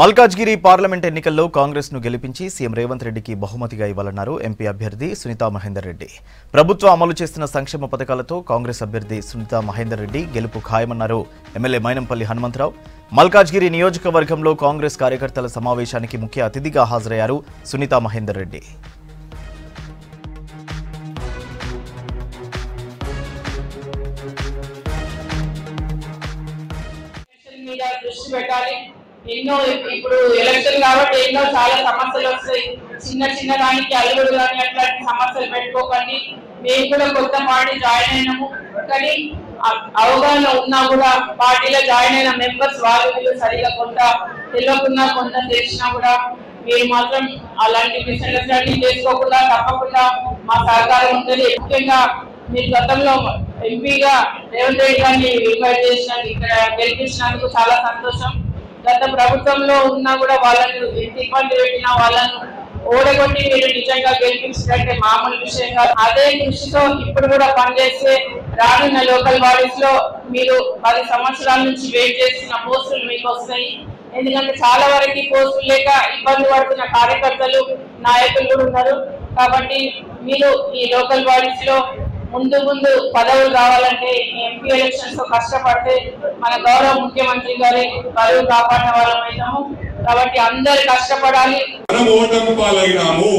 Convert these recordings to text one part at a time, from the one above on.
Malkajgiri parliament ఎన్నికల్లో కాంగ్రెస్ ను గెలిపించి సీఎం రేవంత్ రెడ్డికి బహుమతిగా ఇవ్వాలన్నారు ఎంపీ అభ్యర్థి సునీతా మహేందర్ రెడ్డి. ప్రభుత్వం అమలు చేస్తున్న సంక్షేమ పథకాలతో కాంగ్రెస్ అభ్యర్థి సునీతా మహేందర్ రెడ్డి గెలుపు ఖాయమన్నారు ఎమ్మెల్యే మైనంపల్లి హనుమంతరావు. మల్కాజ్గిరి నియోజకవర్గంలో కాంగ్రెస్ కార్యకర్తల సమావేశానికి ముఖ్య అతిథిగా హాజరయ్యారు సునీతా మహేందర్ రెడ్డి. ఎన్నో ఇప్పుడు ఎలక్షన్ కాబట్టి ఎన్నో చాలా సమస్యలు వస్తాయి. చిన్న చిన్న దానికి అల్లుడు కానీ అట్లాంటి సమస్యలు పెట్టుకోకండి. మేము కూడా కొత్త పార్టీ జాయిన్ అయినాము, కానీ అవగాహన ఉన్నా కూడా పార్టీలో జాయిన్ అయిన మెంబర్స్ వాళ్ళు సరిగా కొంత తెలియకుండా కొంత తెలిసినా కూడా మీరు మాత్రం అలాంటి మిస్అండర్స్టాండింగ్ చేసుకోకుండా తప్పకుండా మా సహకారం ఉంటుంది. ముఖ్యంగా మీరు గతంలో ఎంపీగా రేవంత్ రెడ్డి గారిని ఇన్వైట్ చేసినందుకు, ఇక్కడ గెలిపించినందుకు చాలా సంతోషం. గత ప్రభుత్వంలో ఉన్నా కూడా వాళ్ళను ఎంత ఇబ్బంది పెట్టినా వాళ్ళను ఓడగొట్టి మీరు నిజంగా గెలిపించినట్టే మామూలు విషయంగా. అదే దృష్టితో ఇప్పుడు కూడా పనిచేస్తే రానున్న లోకల్ బాడీస్ లో మీరు 10 సంవత్సరాల నుంచి వెయిట్ చేస్తున్న పోస్టులు మీకు వస్తాయి. ఎందుకంటే చాలా వరకు పోస్టులు లేక ఇబ్బంది పడుతున్న కార్యకర్తలు నాయకులు కూడా ఉన్నారు. కాబట్టి మీరు ఈ లోకల్ బాడీస్ లో ముందు ముందు పదవులు రావాలంటే ఎంపీ ఎలక్షన్స్ లో కష్టపడితే మన గౌరవ ముఖ్యమంత్రి గారి పదవులు కాపాడిన వాళ్ళమైనాము. కాబట్టి అందరు కష్టపడాలి. మనం ఓటమి పాలయ్యాము,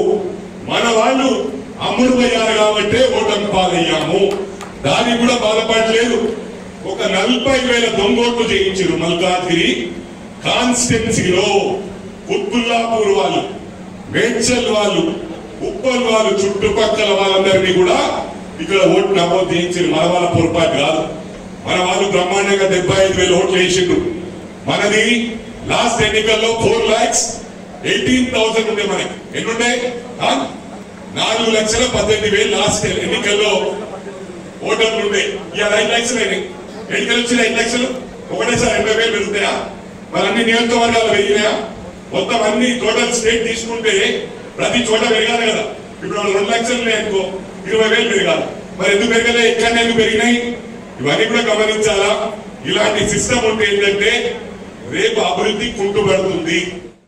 మన వాళ్ళు అమ్ముడుపోయారు కాబట్టి ఓటమి పాలయ్యాము. దానికి కూడా బాధపడలేదు. ఒక 40,000 దొంగోట్లు చేయించారు మల్కాజ్గిరి కాన్స్టిట్యున్సీలో. కుత్బుల్లాపూర్ వాళ్ళు, మేడ్చల్ వాళ్ళు, ఉప్పల్ వాళ్ళు, చుట్టుపక్కల వాళ్ళందరినీ కూడా ఇక్కడ ఓట్లు నమోదు చేయించారు. మన వాళ్ళ పొరపాటు కాదు. మన వాళ్ళు బ్రహ్మాండంగా 75,000 ఓట్లు వేసిండ్రు. మనది లాస్ట్ ఎన్నికల్లో 4,18,000 ఉండే. మనకి ఎన్నుంటాయి? 4,18,000 లాస్ట్ ఎన్నికల్లో ఓటర్లు ఉండే. ఇక 5 లక్షలు అయినాయి. ఎన్నికలు వచ్చిన 5 లక్షలు ఒకటేసారి 80,000 పెరుగుతాయా? మరి అన్ని నియోజకవర్గాలు పెరిగినాయా? మొత్తం అన్ని టోటల్ స్టేట్ తీసుకుంటే ప్రతి చోట పెరగాలి కదా. ఇప్పుడు 2 లక్షలు ఉన్నాయి అనుకో, 20,000 పెరగాలి. మరి ఎందుకు పెరగలే? ఎక్కడ ఎందుకు పెరిగినాయి? ఇవన్నీ కూడా గమనించాలా. ఇలాంటి సిస్టమ్ ఉంటే ఏంటంటే రేపు అభివృద్ధి కుంటుపడుతుంది.